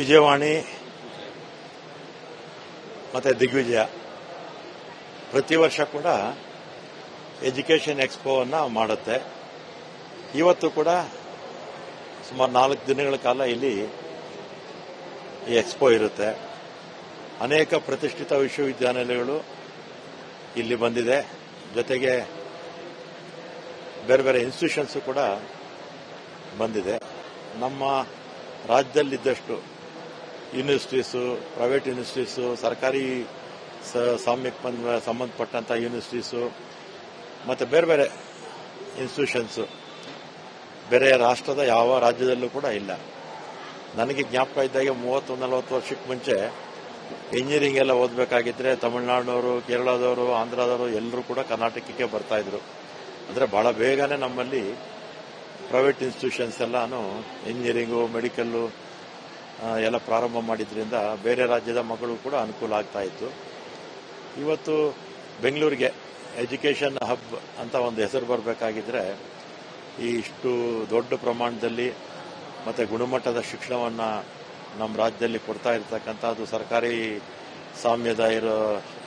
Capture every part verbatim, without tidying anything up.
ವಿಜಯವಾಣಿ ಮತ್ತು ದಿಗ್ವಿಜಯ ಪ್ರತಿ ವರ್ಷ ಕೂಡ ಎಜುಕೇಷನ್ ಎಕ್ಸ್ಪೋವನ್ನು ಮಾಡುತ್ತೆ. ಇವತ್ತು ಕೂಡ ಸುಮಾರು ನಾಲ್ಕು ದಿನಗಳ ಕಾಲ ಇಲ್ಲಿ ಈ ಎಕ್ಸ್ಪೋ ಇರುತ್ತೆ. ಅನೇಕ ಪ್ರತಿಷ್ಠಿತ ವಿಶ್ವವಿದ್ಯಾನಿಲಯಗಳು ಇಲ್ಲಿ ಬಂದಿದೆ, ಜೊತೆಗೆ ಬೇರೆ ಬೇರೆ ಇನ್ಸ್ಟಿಟ್ಯೂಷನ್ಸ್ ಕೂಡ ಬಂದಿದೆ. ನಮ್ಮ ರಾಜ್ಯದಲ್ಲಿದ್ದಷ್ಟು ಯೂನಿವರ್ಸಿಟೀಸು, ಪ್ರೈವೇಟ್ ಯೂನಿವರ್ಸಿಟೀಸು, ಸರ್ಕಾರಿ ಸ್ವಾಮ್ಯಕ್ಕೆ ಸಂಬಂಧಪಟ್ಟಂಥ ಯೂನಿವರ್ಸಿಟೀಸು ಮತ್ತು ಬೇರೆ ಬೇರೆ ಇನ್ಸ್ಟಿಟ್ಯೂಷನ್ಸು ಬೇರೆ ರಾಷ್ಟ್ರದ ಯಾವ ರಾಜ್ಯದಲ್ಲೂ ಕೂಡ ಇಲ್ಲ. ನನಗೆ ಜ್ಞಾಪಕ ಇದ್ದಾಗೆ ಮೂವತ್ತು ನಲವತ್ತು ವರ್ಷಕ್ಕೆ ಮುಂಚೆ ಇಂಜಿನಿಯರಿಂಗ್ ಎಲ್ಲ ಓದಬೇಕಾಗಿದ್ದರೆ ತಮಿಳುನಾಡಿನವರು, ಕೇರಳದವರು, ಆಂಧ್ರದವರು ಎಲ್ಲರೂ ಕೂಡ ಕರ್ನಾಟಕಕ್ಕೆ ಬರ್ತಾಯಿದ್ರು. ಅಂದರೆ ಭಾಳ ಬೇಗನೆ ನಮ್ಮಲ್ಲಿ ಪ್ರೈವೇಟ್ ಇನ್ಸ್ಟಿಟ್ಯೂಷನ್ಸ್ ಎಲ್ಲನೂ ಇಂಜಿನಿಯರಿಂಗು, ಮೆಡಿಕಲ್ಲು ಎಲ್ಲ ಪ್ರಾರಂಭ ಮಾಡಿದ್ರಿಂದ ಬೇರೆ ರಾಜ್ಯದ ಮಕ್ಕಳು ಕೂಡ ಅನುಕೂಲ ಆಗ್ತಾ ಇತ್ತು. ಇವತ್ತು ಬೆಂಗಳೂರಿಗೆ ಎಜುಕೇಷನ್ ಹಬ್ ಅಂತ ಒಂದು ಹೆಸರು ಬರಬೇಕಾಗಿದ್ದರೆ ಈ ಇಷ್ಟು ದೊಡ್ಡ ಪ್ರಮಾಣದಲ್ಲಿ ಮತ್ತು ಗುಣಮಟ್ಟದ ಶಿಕ್ಷಣವನ್ನು ನಮ್ಮ ರಾಜ್ಯದಲ್ಲಿ ಕೊಡ್ತಾ ಇರ್ತಕ್ಕಂಥ ಅದು ಸರ್ಕಾರಿ ಸ್ವಾಮ್ಯದ ಇರೋ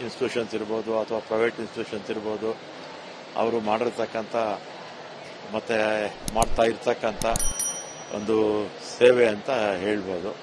ಇನ್ಸ್ಟಿಟ್ಯೂಷನ್ಸ್ ಇರ್ಬೋದು ಅಥವಾ ಪ್ರೈವೇಟ್ ಇನ್ಸ್ಟಿಟ್ಯೂಷನ್ಸ್ ಇರ್ಬೋದು, ಅವರು ಮಾಡಿರ್ತಕ್ಕಂಥ ಮತ್ತು ಮಾಡ್ತಾ ಇರ್ತಕ್ಕಂಥ ಒಂದು ಸೇವೆ ಅಂತ ಹೇಳ್ಬೋದು.